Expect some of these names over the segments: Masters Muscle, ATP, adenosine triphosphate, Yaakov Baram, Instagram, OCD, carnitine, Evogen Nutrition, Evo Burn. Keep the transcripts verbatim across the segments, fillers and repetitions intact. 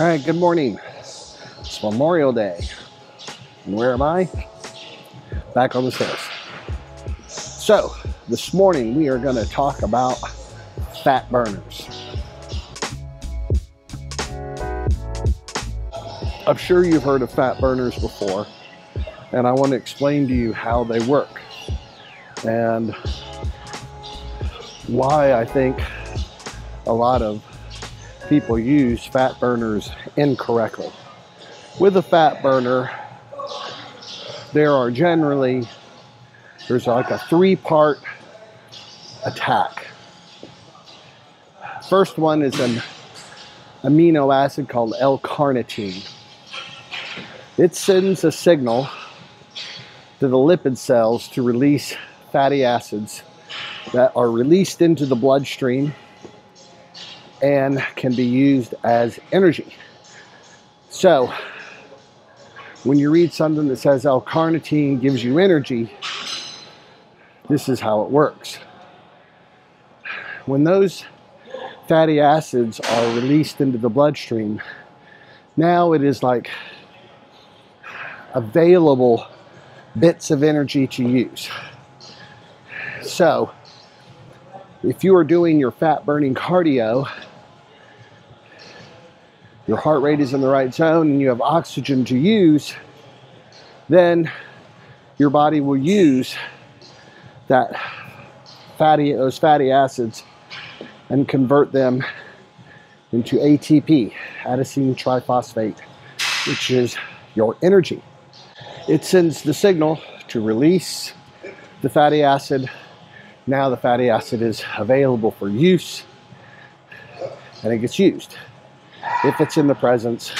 All right, good morning. It's Memorial Day. And where am I? Back on the stairs. So this morning we are going to talk about fat burners. I'm sure you've heard of fat burners before, and I want to explain to you how they work and why I think a lot of people use fat burners incorrectly. With a fat burner, there are generally, there's like a three-part attack. First one is an amino acid called L carnitine. It sends a signal to the lipid cells to release fatty acids that are released into the bloodstream and can be used as energy. So when you read something that says L carnitine gives you energy, this is how it works. When those fatty acids are released into the bloodstream, now it is like available bits of energy to use. So if you are doing your fat burning cardio, your heart rate is in the right zone and you have oxygen to use, then your body will use that fatty, those fatty acids and convert them into A T P, adenosine triphosphate, which is your energy. It sends the signal to release the fatty acid. Now the fatty acid is available for use and it gets used if it's in the presence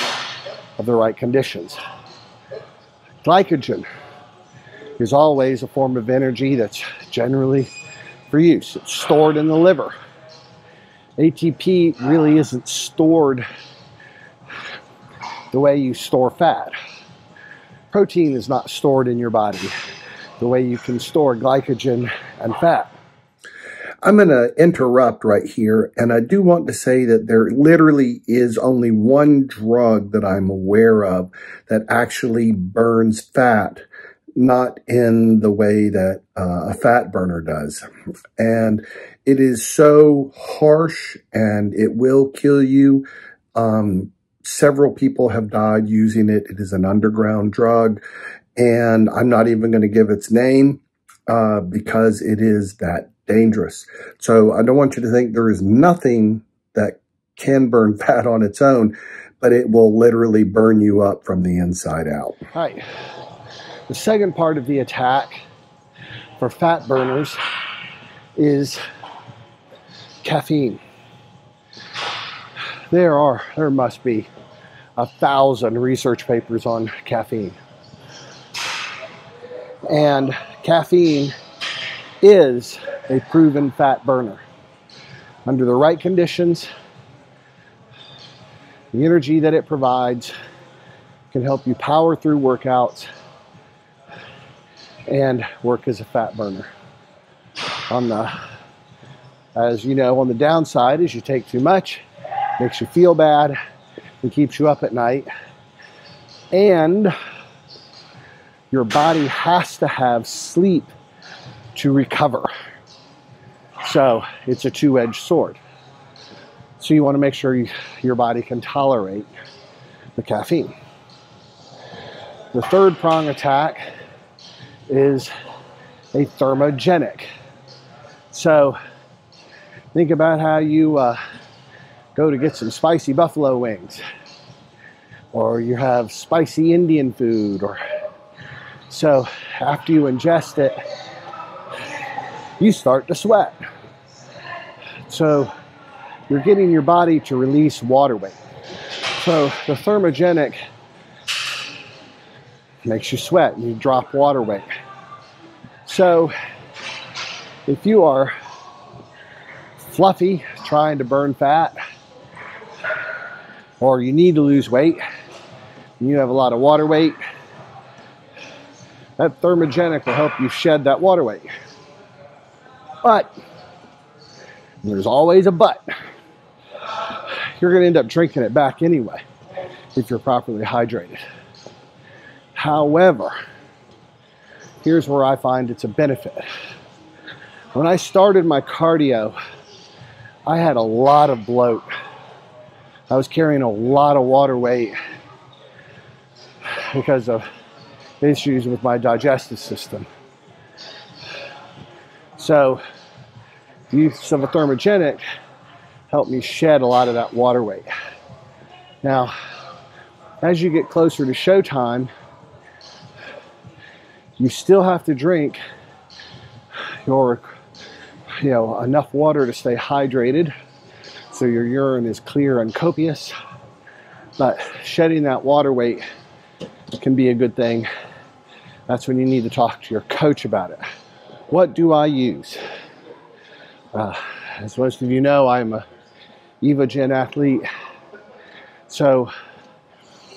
of the right conditions. Glycogen is always a form of energy that's generally for use. It's stored in the liver. A T P really isn't stored the way you store fat. Protein is not stored in your body the way you can store glycogen and fat. I'm going to interrupt right here, and I do want to say that there literally is only one drug that I'm aware of that actually burns fat, not in the way that uh, a fat burner does. And it is so harsh, and it will kill you. Um, several people have died using it. It is an underground drug, and I'm not even going to give its name uh, because it is that dangerous. So I don't want you to think there is nothing that can burn fat on its own, but it will literally burn you up from the inside out. All right. The second part of the attack for fat burners is caffeine. There are, there must be a thousand research papers on caffeine. And caffeine is a proven fat burner. Under the right conditions, the energy that it provides can help you power through workouts and work as a fat burner. On the, as you know, on the downside is you take too much, makes you feel bad, and keeps you up at night. And your body has to have sleep to recover. So it's a two-edged sword. So you want to make sure you, your body can tolerate the caffeine. The third prong attack is a thermogenic. So think about how you uh, go to get some spicy buffalo wings, or you have spicy Indian food, or so after you ingest it, you start to sweat. So you're getting your body to release water weight. So the thermogenic makes you sweat and you drop water weight. So if you are fluffy, trying to burn fat, or you need to lose weight, and you have a lot of water weight, that thermogenic will help you shed that water weight. But there's always a but. You're going to end up drinking it back anyway. if you're properly hydrated. However, here's where I find it's a benefit. When I started my cardio, I had a lot of bloat. I was carrying a lot of water weight because of issues with my digestive system. So the use of a thermogenic helped me shed a lot of that water weight. Now, as you get closer to showtime, you still have to drink your, you know, enough water to stay hydrated, so your urine is clear and copious. But shedding that water weight can be a good thing. That's when you need to talk to your coach about it. What do I use? Uh, as most of you know, I'm a Evogen athlete. So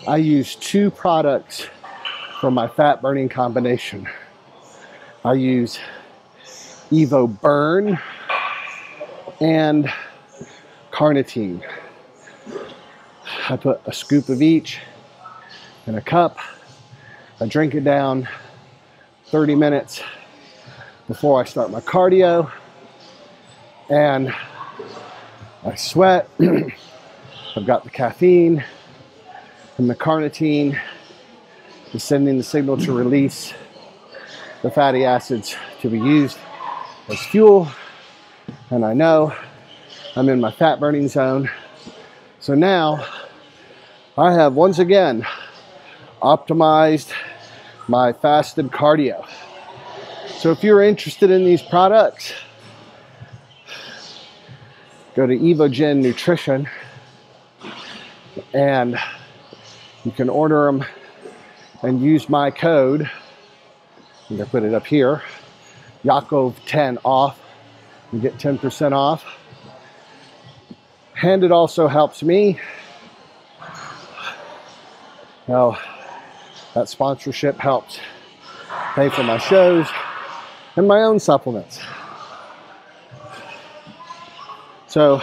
I use two products from my fat burning combination. I use Evo Burn and carnitine. I put a scoop of each in a cup. I drink it down thirty minutes before I start my cardio, and I sweat. I've got the caffeine, and the carnitine is sending the signal to release the fatty acids to be used as fuel, and I know I'm in my fat burning zone. So now I have once again optimized my fasted cardio. So if you're interested in these products, go to Evogen Nutrition and you can order them and use my code. I'm gonna put it up here, Yaakov ten off. You get ten percent off. And it also helps me. Now, that sponsorship helps pay for my shows and my own supplements. So,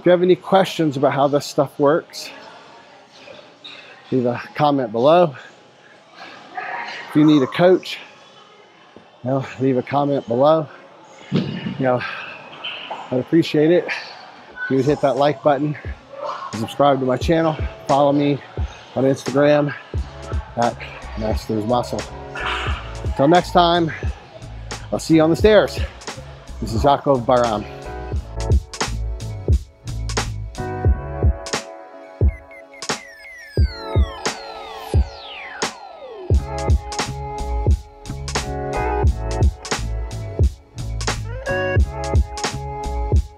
if you have any questions about how this stuff works, leave a comment below. If you need a coach, you know, leave a comment below. You know, I'd appreciate it if you would hit that like button, subscribe to my channel, follow me on Instagram at Masters Muscle. Until next time, I'll see you on the stairs. This is Yaakov Baram.